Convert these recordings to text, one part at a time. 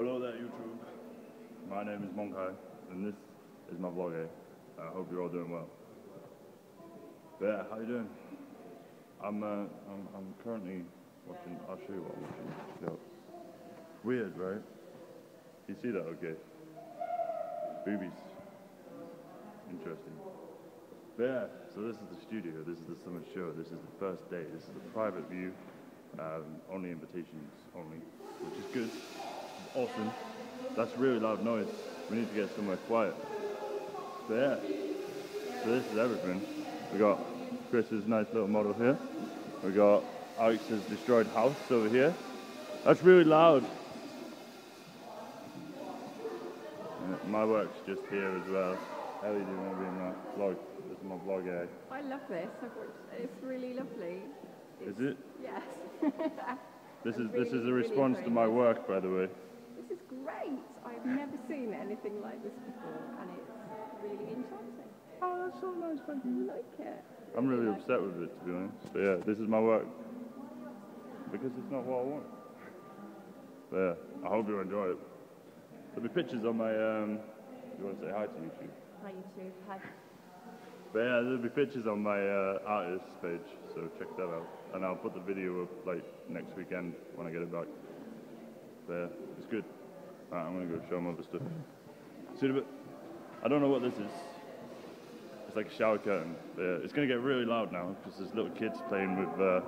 Hello there YouTube, my name is Monkaiy and this is my Vlogaiy. I hope you're all doing well. Yeah, how you doing? I'm currently watching, I'll show you what I'm watching. No. Weird, right? You see that okay? Boobies. Interesting. But yeah, so this is the studio, this is the summer show, this is the first day, this is the private view. Only invitations only, which is good, awesome. That's really loud noise. We need to get somewhere quiet. So yeah, so this is everything. We got Chris's nice little model here. We got Alex's destroyed house over here. That's really loud. And my work's just here as well. Ellie, do you want to be in my vlog? This is my Vlogaiy. I love this. I've watched, it's really lovely. Is it? Yes. this is a response to my work, by the way. This is great. I've never seen anything like this before, and it's really enchanting. Oh, that's so nice. Thank you. I like it. I'm really upset with it, to be honest. But yeah, this is my work because it's not what I want. But yeah, I hope you enjoy it. There'll be pictures on my. You want to say hi to YouTube? Hi YouTube. Hi. But yeah, there'll be pictures on my artist page, so check that out. And I'll put the video up like next weekend when I get it back. But yeah, it's good. Alright, I'm gonna go show them other stuff. See the bit? I don't know what this is. It's like a shower curtain. But yeah, it's gonna get really loud now because there's little kids playing with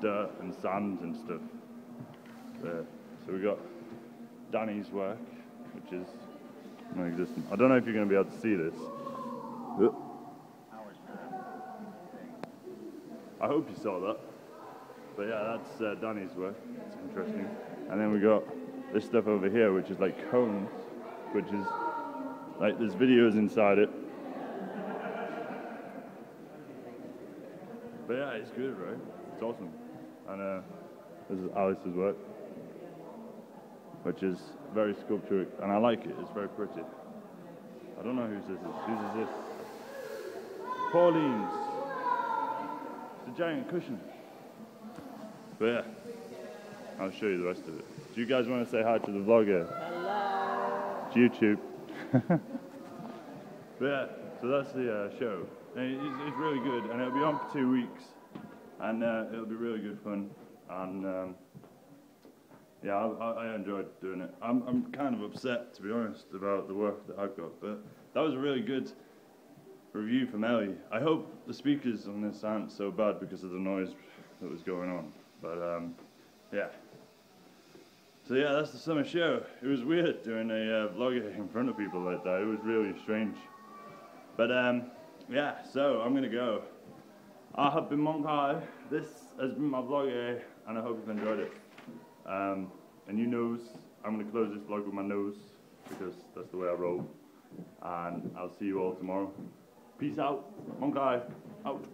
dirt and sand and stuff. But yeah, so we got Danny's work, which is non-existent. I don't know if you're gonna be able to see this. I hope you saw that. But yeah, that's Danny's work. It's interesting. And then we got this stuff over here, which is like cones, which is like there's videos inside it. But yeah, it's good, right? It's awesome. And this is Alice's work, which is very sculptural, and I like it. It's very pretty. I don't know whose this is. Whose is this? Pauline's. It's a giant cushion. But yeah, I'll show you the rest of it. Do you guys want to say hi to the vlogger? Hello. It's YouTube. But yeah, so that's the show. And it's really good, and it'll be on for 2 weeks, and it'll be really good fun. And yeah, I enjoyed doing it. I'm kind of upset, to be honest, about the work that I've got, but that was really good. Review from Ellie. I hope the speakers on this aren't so bad because of the noise that was going on. But yeah. So yeah, that's the summer show. It was weird doing a vlog in front of people like that. It was really strange. But yeah, so I'm gonna go. I have been Monkaiy. This has been my vlog, and I hope you've enjoyed it. And you knows, I'm gonna close this vlog with my nose because that's the way I roll. And I'll see you all tomorrow. Peace out. Monkaiy out.